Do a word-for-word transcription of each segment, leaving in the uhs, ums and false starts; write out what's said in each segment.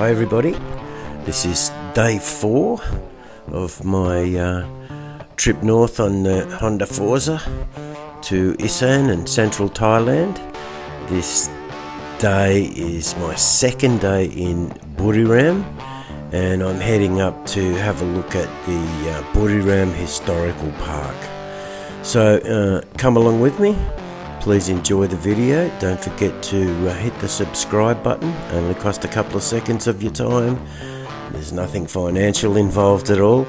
Hi everybody, this is day four of my uh, trip north on the Honda Forza to Isan and central Thailand. This day is my second day in Buriram and I'm heading up to have a look at the uh, Buriram Historical Park. So uh, come along with me. Please enjoy the video. Don't forget to uh, hit the subscribe button. Only cost a couple of seconds of your time. There's nothing financial involved at all.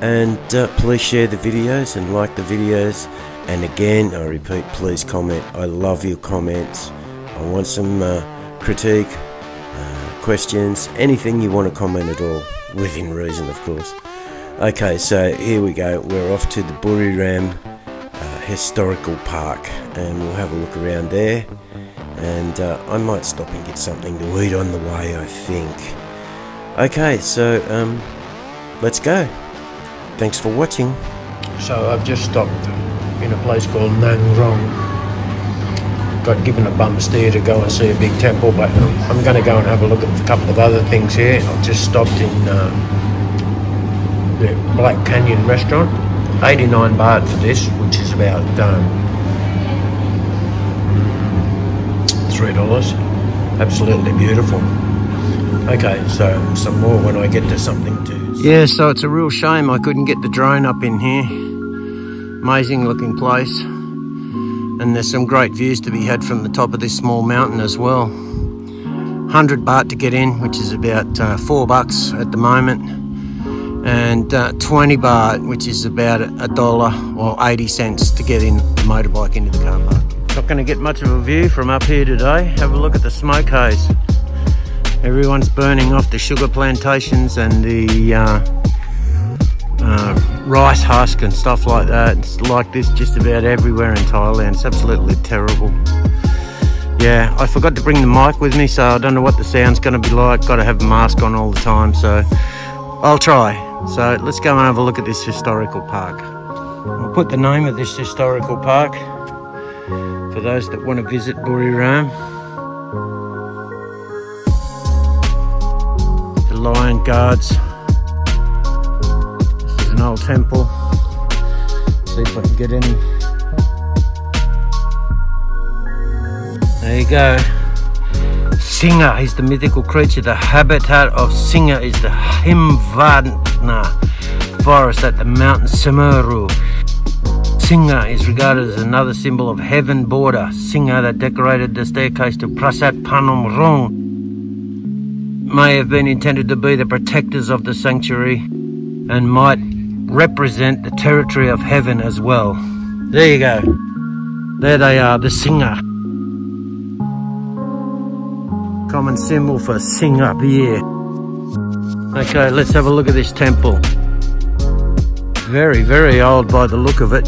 And uh, please share the videos and like the videos. And again, I repeat, please comment. I love your comments. I want some uh, critique, uh, questions, anything you want to comment at all, within reason, of course. Okay, so here we go. We're off to the Buriram Historical Park and we'll have a look around there, and uh, I might stop and get something to eat on the way, I think. Okay, so um, let's go. Thanks for watching. So I've just stopped in a place called Nang Rong. Got given a bum steer to go and see a big temple, but I'm going to go and have a look at a couple of other things here. I've just stopped in uh, the Black Canyon restaurant. eighty-nine baht for this, which is about um, three dollars. Absolutely beautiful. Okay, so some more when I get to something too. Yeah, so it's a real shame I couldn't get the drone up in here. Amazing looking place. And there's some great views to be had from the top of this small mountain as well. one hundred baht to get in, which is about uh, four bucks at the moment. And uh, twenty baht, which is about a dollar or eighty cents to get in the motorbike into the car park. Not going to get much of a view from up here today. Have a look at the smoke haze. Everyone's burning off the sugar plantations and the uh, uh, rice husk and stuff like that. It's like this just about everywhere in Thailand. It's absolutely terrible. Yeah, I forgot to bring the mic with me, so I don't know what the sound's going to be like. Got to have a mask on all the time, so I'll try. So let's go and have a look at this historical park. I'll put the name of this historical park for those that want to visit Buriram. The Lion Guards. This is an old temple. Let's see if I can get in. There you go. Singha is the mythical creature. The habitat of Singha is the Himavanta forest at the mountain Sumeru. Singha is regarded as another symbol of heaven border. Singha that decorated the staircase to Prasat Panom Rong may have been intended to be the protectors of the sanctuary and might represent the territory of heaven as well. There you go. There they are, the Singha. Common symbol for Singha beer. Okay, let's have a look at this temple. Very, very old by the look of it.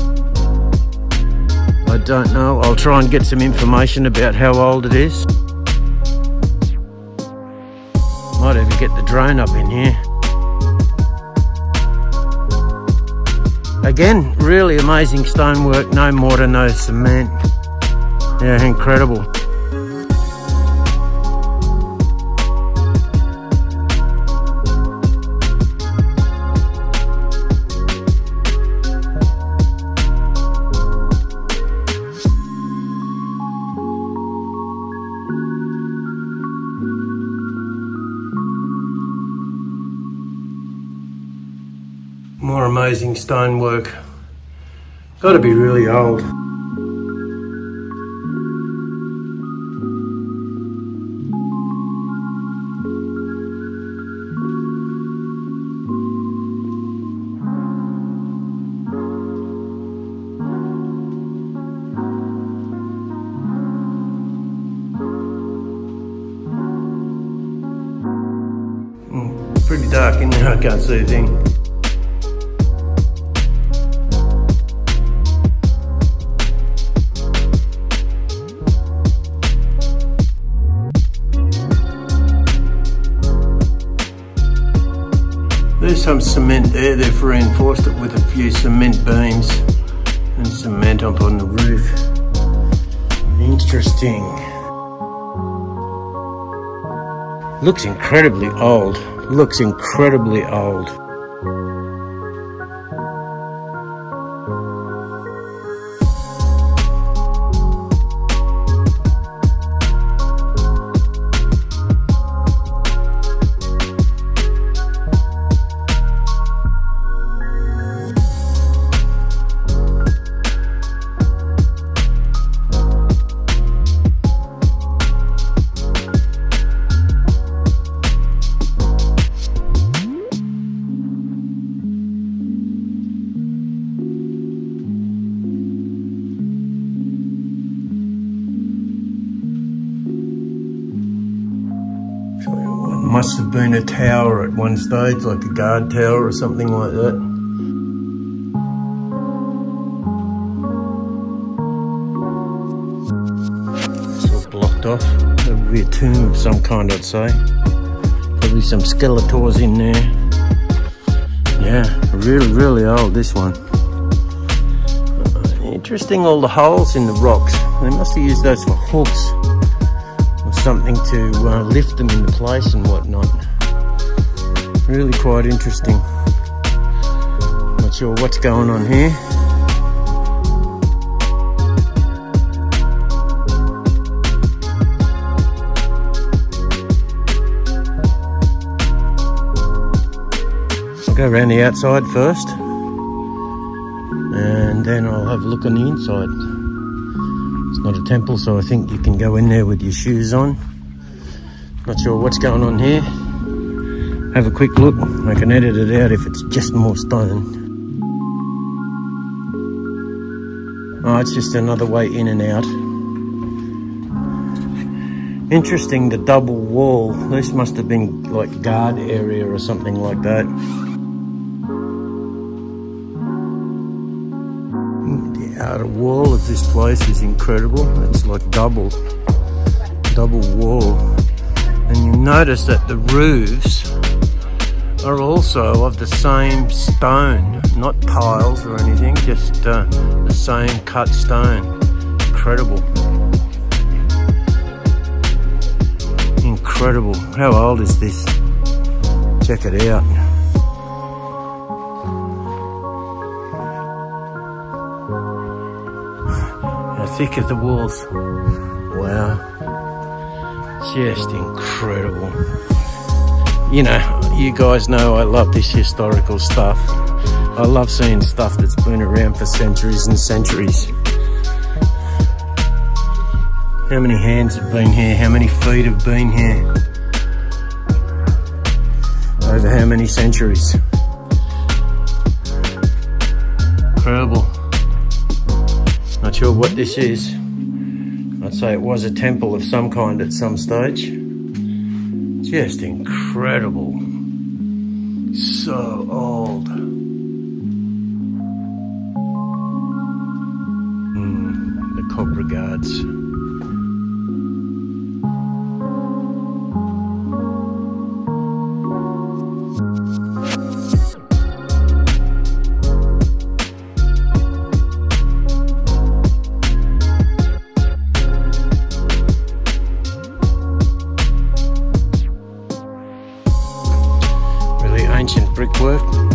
I don't know. I'll try and get some information about how old it is. Might even get the drone up in here. Again, really amazing stonework. No mortar, no cement. Yeah, incredible. More amazing stonework. Got to be really old. Mm, pretty dark in there. I can't see a thing. There's some cement there. They've reinforced it with a few cement beams and cement up on the roof. Interesting. Looks incredibly old. Looks incredibly old. Must have been a tower at one stage, like a guard tower or something like that. Sort of blocked off. That would be a tomb of some kind, I'd say. Probably some skeletors in there. Yeah, really, really old, this one. Interesting, all the holes in the rocks. They must have used those for hooks. Something to uh, lift them into place and whatnot. Really quite interesting. Not sure what's going on here. I'll go around the outside first, and then I'll have a look on the inside. It's not a temple, so I think you can go in there with your shoes on. Not sure what's going on here. Have a quick look. I can edit it out if it's just more stone. Oh, it's just another way in and out. Interesting, the double wall. This must have been like guard area or something like that. The wall of this place is incredible. It's like double double wall, and you notice that the roofs are also of the same stone, not tiles or anything, just uh, the same cut stone. Incredible, incredible. How old is this? Check it out. Thick of the walls. Wow, just incredible. You know, you guys know I love this historical stuff. I love seeing stuff that's been around for centuries and centuries. How many hands have been here? How many feet have been here? Over how many centuries? Incredible. Not sure what this is. I'd say it was a temple of some kind at some stage. Just incredible. So old. Mm, the Cobra Guards.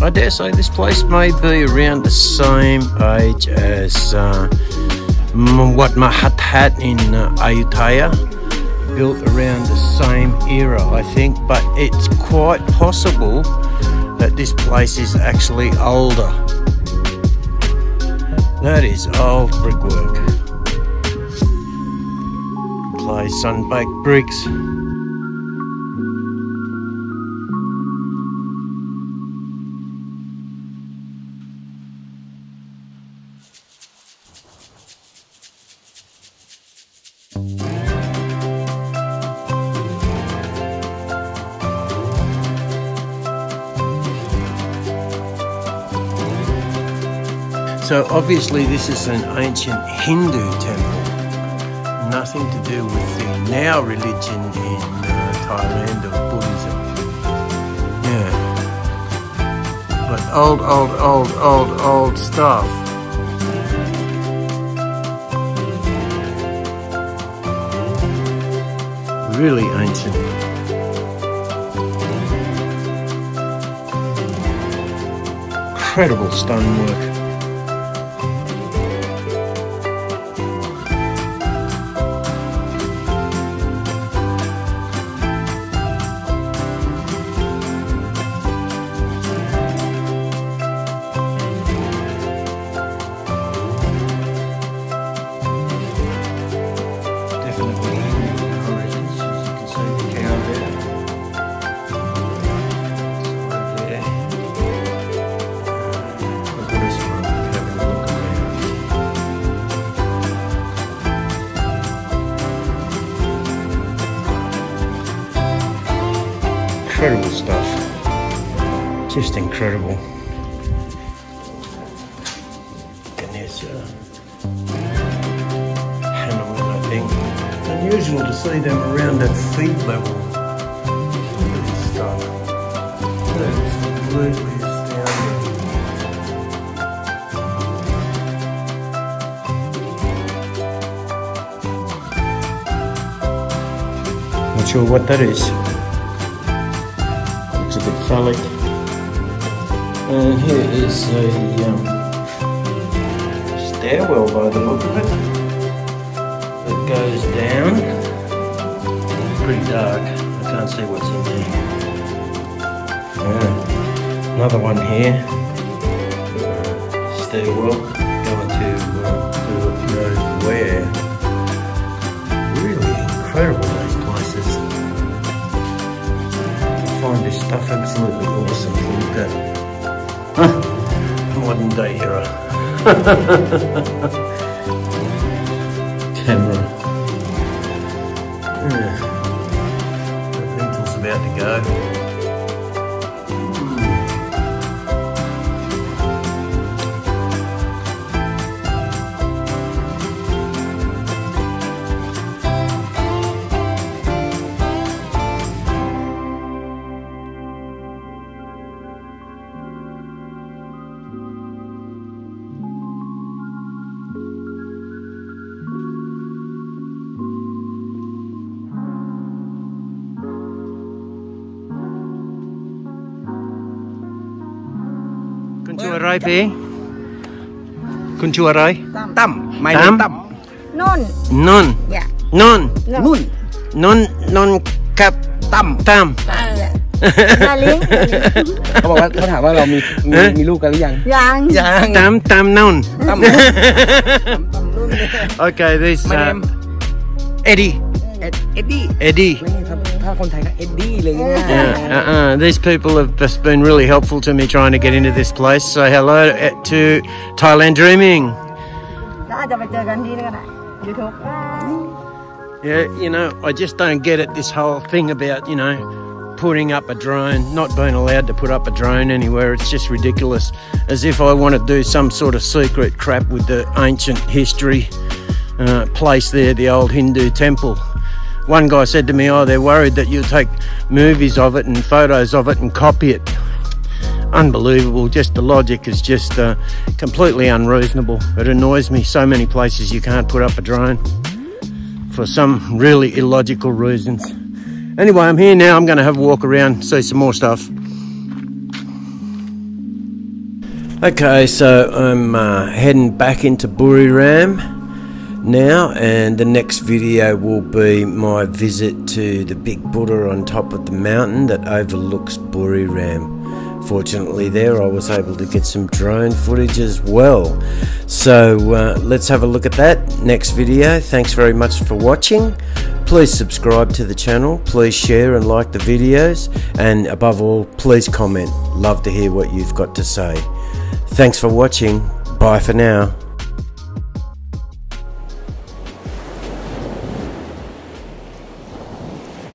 I dare say this place may be around the same age as uh, Wat Mahathat in uh, Ayutthaya, built around the same era, I think, but it's quite possible that this place is actually older. That is old brickwork. Clay sun-baked bricks. So obviously this is an ancient Hindu temple, nothing to do with the now religion in uh, Thailand or Buddhism. Yeah, but old, old, old, old, old stuff. Really ancient. incredible stonework. Incredible stuff, just incredible. Ganesha, Hanuman, I think. It's unusual to see them around that sea level. Look at this stuff. Absolutely astounding. Not sure what that is. A bit phallic. And here is a um, stairwell by the look of it that goes down. It's pretty dark, I can't see what's in there. Yeah. Another one here, stairwell going to uh, nowhere. Really incredible those places. Find this stuff absolutely awesome to look at. Huh. Modern day era. Camera. Yeah. The pencil's about to go. Kunchuarai, Kunchuarai? Tam. My name Tam. Non. Non. Yeah. Non. Nun. Non. Non cap Tam. Tam. Yeah. Darling. เขาบอกว่าเขาถามว่าเรามีมีลูกกันหรือยังยังยัง Tam Tam Non. Tam Tam Non. Okay, this my name Eddie. Eddie. Eddie. Yeah, uh, uh, these people have just been really helpful to me trying to get into this place. So hello to Thailand Dreaming. Yeah, you know, I just don't get it, this whole thing about, you know, putting up a drone, not being allowed to put up a drone anywhere. It's just ridiculous. As if I want to do some sort of secret crap with the ancient history uh, place there, the old Hindu temple. One guy said to me, oh, they're worried that you'll take movies of it and photos of it and copy it. Unbelievable. Just the logic is just uh, completely unreasonable. It annoys me. So many places you can't put up a drone for some really illogical reasons. Anyway, I'm here now. I'm going to have a walk around, see some more stuff. Okay, so I'm uh, heading back into Buriram now, and the next video will be my visit to the big Buddha on top of the mountain that overlooks Buriram. Fortunately there I was able to get some drone footage as well, so uh, let's have a look at that next video. Thanks very much for watching. Please subscribe to the channel, please share and like the videos, and above all please comment. Love to hear what you've got to say. Thanks for watching. Bye for now.